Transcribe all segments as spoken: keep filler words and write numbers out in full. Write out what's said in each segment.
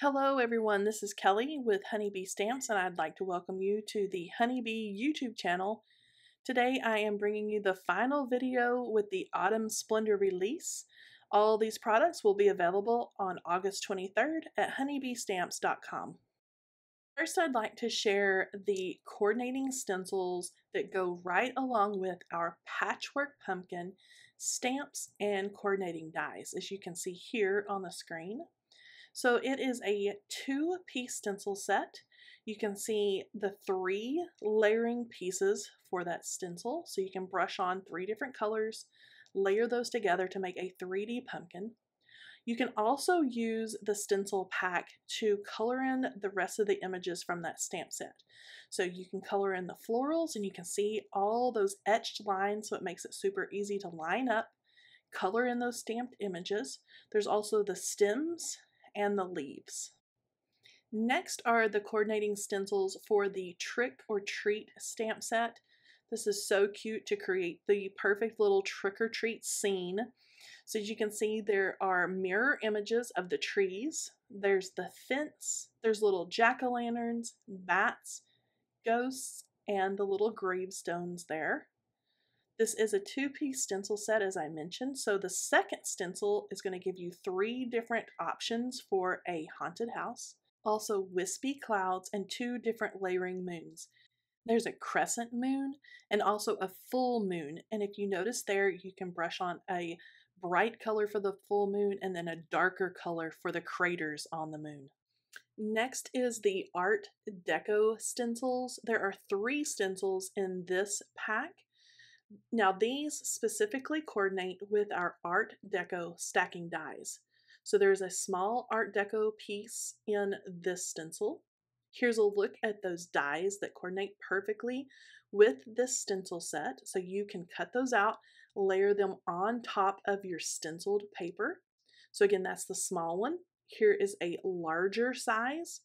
Hello everyone, this is Kelly with Honey Bee Stamps, and I'd like to welcome you to the Honey Bee YouTube channel. Today I am bringing you the final video with the Autumn Splendor release. All these products will be available on August twenty-third at honey bee stamps dot com. First, I'd like to share the coordinating stencils that go right along with our Patchwork Pumpkin stamps and coordinating dies, as you can see here on the screen. So it is a two-piece stencil set. You can see the three layering pieces for that stencil. So you can brush on three different colors, layer those together to make a three D pumpkin. You can also use the stencil pack to color in the rest of the images from that stamp set. So you can color in the florals, and you can see all those etched lines, so it makes it super easy to line up, color in those stamped images. There's also the stems and the leaves. Next are the coordinating stencils for the Trick or Treat stamp set. This is so cute to create the perfect little trick or treat scene. So as you can see, there are mirror images of the trees. There's the fence, there's little jack-o'-lanterns, bats, ghosts, and the little gravestones there. This is a two-piece stencil set, as I mentioned, so the second stencil is going to give you three different options for a haunted house. Also wispy clouds and two different layering moons. There's a crescent moon and also a full moon, and if you notice there, you can brush on a bright color for the full moon and then a darker color for the craters on the moon. Next is the Art Deco stencils. There are three stencils in this pack. Now these specifically coordinate with our Art Deco stacking dies. So there's a small Art Deco piece in this stencil. Here's a look at those dies that coordinate perfectly with this stencil set. So you can cut those out, layer them on top of your stenciled paper. So again, that's the small one. Here is a larger size.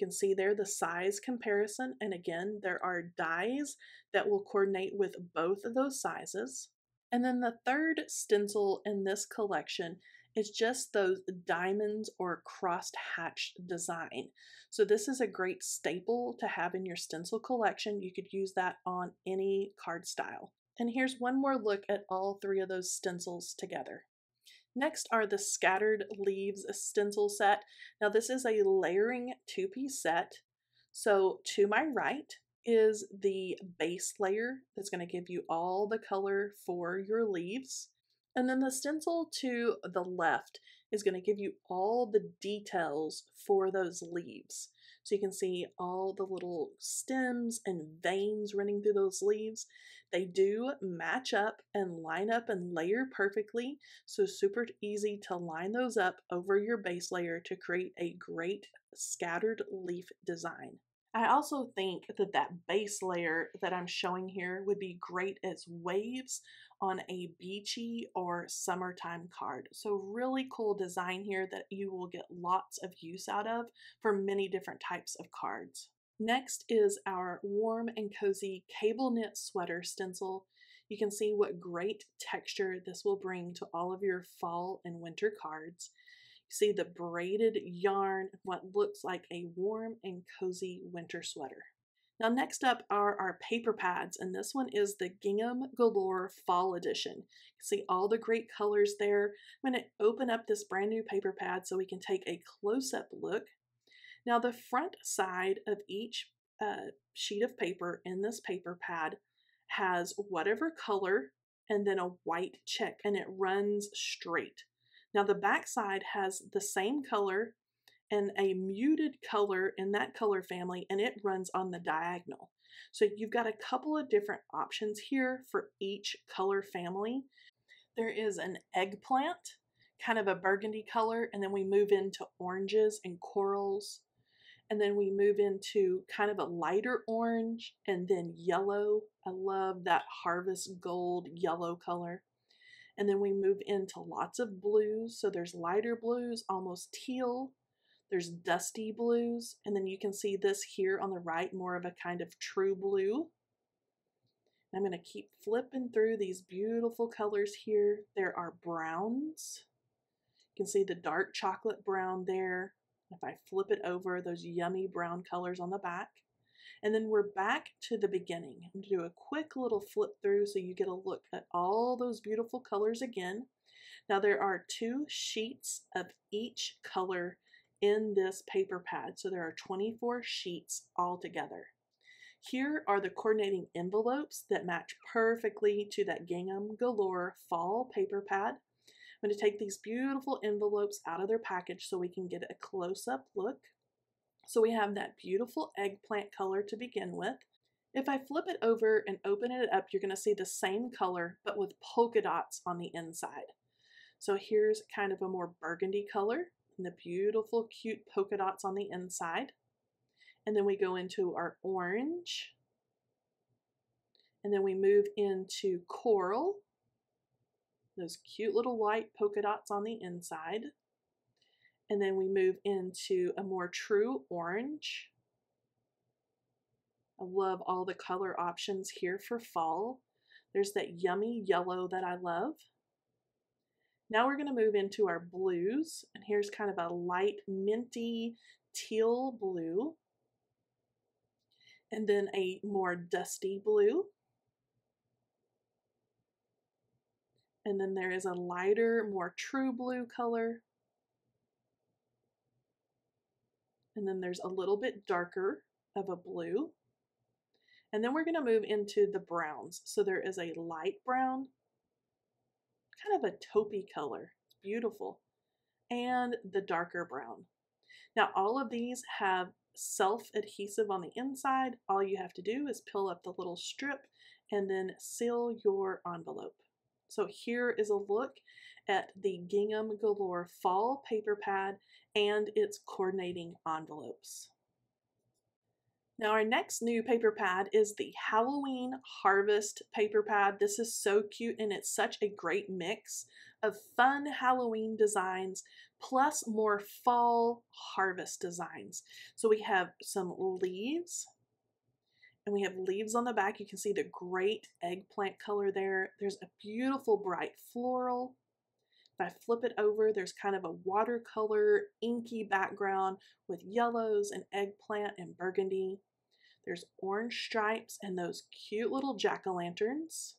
You can see there the size comparison, and again there are dies that will coordinate with both of those sizes. And then the third stencil in this collection is just those diamonds or cross-hatched design. So this is a great staple to have in your stencil collection. You could use that on any card style. And here's one more look at all three of those stencils together. Next are the Scattered Leaves Stencil Set. Now this is a layering two-piece set. So to my right is the base layer that's going to give you all the color for your leaves. And then the stencil to the left is going to give you all the details for those leaves. So you can see all the little stems and veins running through those leaves. They do match up and line up and layer perfectly. So super easy to line those up over your base layer to create a great scattered leaf design. I also think that that base layer that I'm showing here would be great as waves on a beachy or summertime card. So really cool design here that you will get lots of use out of for many different types of cards. Next is our Warm and Cozy Cable Knit Sweater stencil. You can see what great texture this will bring to all of your fall and winter cards. See the braided yarn, what looks like a warm and cozy winter sweater. Now next up are our paper pads, and this one is the Gingham Galore Fall Edition. You can see all the great colors there. I'm going to open up this brand new paper pad so we can take a close-up look. Now the front side of each uh, sheet of paper in this paper pad has whatever color and then a white check, and it runs straight. Now the back side has the same color and a muted color in that color family, and it runs on the diagonal. So you've got a couple of different options here for each color family. There is an eggplant, kind of a burgundy color, and then we move into oranges and corals, and then we move into kind of a lighter orange and then yellow. I love that harvest gold yellow color. And then we move into lots of blues. So there's lighter blues, almost teal. There's dusty blues. And then you can see this here on the right, more of a kind of true blue. And I'm going to keep flipping through these beautiful colors here. There are browns. You can see the dark chocolate brown there, If I flip it over, those yummy brown colors on the back. And then we're back to the beginning. I'm going to do a quick little flip through so you get a look at all those beautiful colors again. Now there are two sheets of each color in this paper pad, so there are twenty-four sheets altogether. Here are the coordinating envelopes that match perfectly to that Gingham Galore fall paper pad. I'm going to take these beautiful envelopes out of their package so we can get a close-up look. So we have that beautiful eggplant color to begin with. If I flip it over and open it up, you're going to see the same color, but with polka dots on the inside. So here's kind of a more burgundy color and the beautiful, cute polka dots on the inside. And then we go into our orange. And then we move into coral. Those cute little white polka dots on the inside. And then we move into a more true orange. I love all the color options here for fall. There's that yummy yellow that I love. Now we're going to move into our blues. And here's kind of a light minty teal blue. And then a more dusty blue. And then there is a lighter, more true blue color. And then there's a little bit darker of a blue. And then we're going to move into the browns. So there is a light brown, kind of a taupey color. It's beautiful. And the darker brown. Now all of these have self-adhesive on the inside. All you have to do is peel up the little strip and then seal your envelope. So here is a look at the Gingham Galore fall paper pad and its coordinating envelopes. Now our next new paper pad is the Halloween Harvest paper pad. This is so cute and it's such a great mix of fun Halloween designs plus more fall harvest designs. So we have some leaves. And we have leaves on the back. You can see the great eggplant color there. There's a beautiful bright floral. If I flip it over, there's kind of a watercolor, inky background with yellows and eggplant and burgundy. There's orange stripes and those cute little jack-o'-lanterns.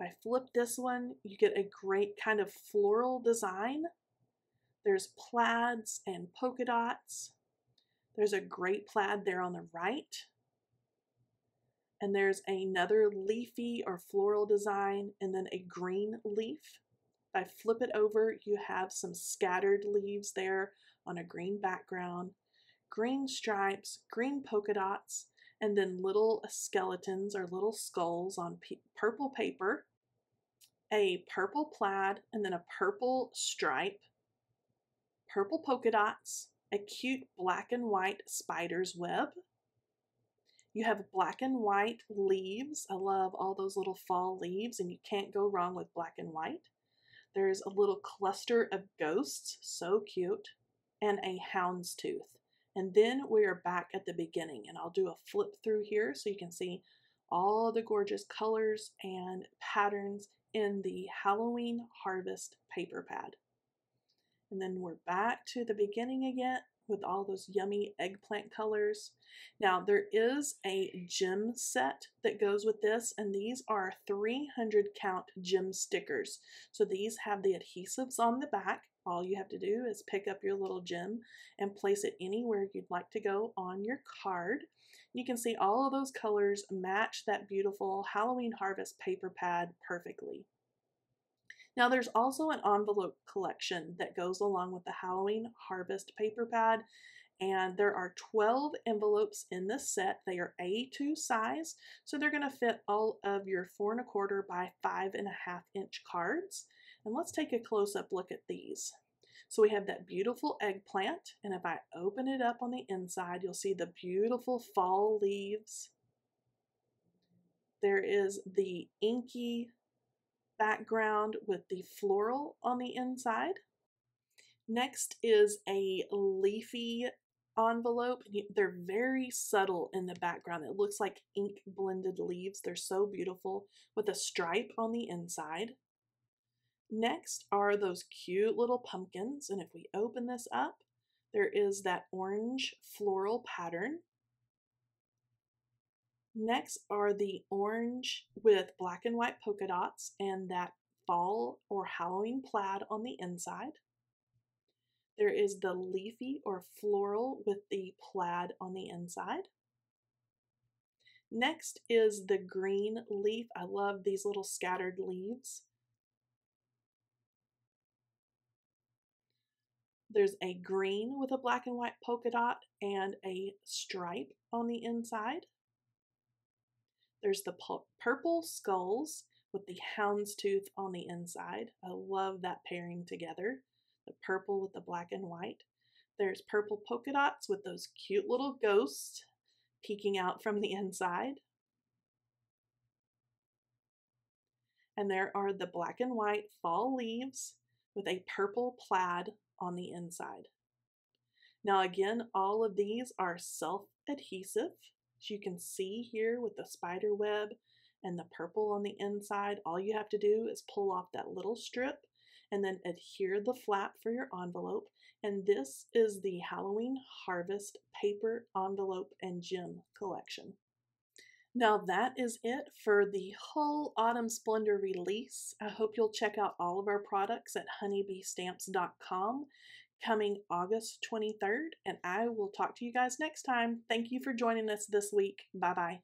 If I flip this one, you get a great kind of floral design. There's plaids and polka dots. There's a great plaid there on the right. And there's another leafy or floral design, and then a green leaf. If I flip it over, you have some scattered leaves there on a green background, green stripes, green polka dots, and then little skeletons or little skulls on purple paper, a purple plaid, and then a purple stripe, purple polka dots, a cute black and white spider's web. You have black and white leaves. I love all those little fall leaves, and you can't go wrong with black and white. There's a little cluster of ghosts, so cute, and a houndstooth. And then we are back at the beginning, and I'll do a flip through here so you can see all the gorgeous colors and patterns in the Halloween Harvest paper pad. And then we're back to the beginning again with all those yummy eggplant colors. Now there is a gem set that goes with this, and these are three hundred count gem stickers. So these have the adhesives on the back. All you have to do is pick up your little gem and place it anywhere you'd like to go on your card. You can see all of those colors match that beautiful Halloween Harvest paper pad perfectly. Now there's also an envelope collection that goes along with the Halloween Harvest paper pad, and there are twelve envelopes in this set. They are A two size, so they're going to fit all of your four and a quarter by five and a half inch cards. And let's take a close-up look at these. So we have that beautiful eggplant, and if I open it up on the inside, you'll see the beautiful fall leaves. There is the inky background with the floral on the inside. Next is a leafy envelope. They're very subtle in the background. It looks like ink blended leaves. They're so beautiful with a stripe on the inside. Next are those cute little pumpkins, and if we open this up, there is that orange floral pattern. Next are the orange with black and white polka dots and that fall or Halloween plaid on the inside. There is the leafy or floral with the plaid on the inside. Next is the green leaf. I love these little scattered leaves. There's a green with a black and white polka dot and a stripe on the inside. There's the purple skulls with the houndstooth on the inside. I love that pairing together, the purple with the black and white. There's purple polka dots with those cute little ghosts peeking out from the inside. And there are the black and white fall leaves with a purple plaid on the inside. Now again, all of these are self-adhesive. As you can see here with the spider web and the purple on the inside, all you have to do is pull off that little strip and then adhere the flap for your envelope. And this is the Halloween Harvest Paper Envelope and Gem Collection. Now that is it for the whole Autumn Splendor release. I hope you'll check out all of our products at honey bee stamps dot com coming August twenty-third, and I will talk to you guys next time. Thank you for joining us this week. Bye-bye.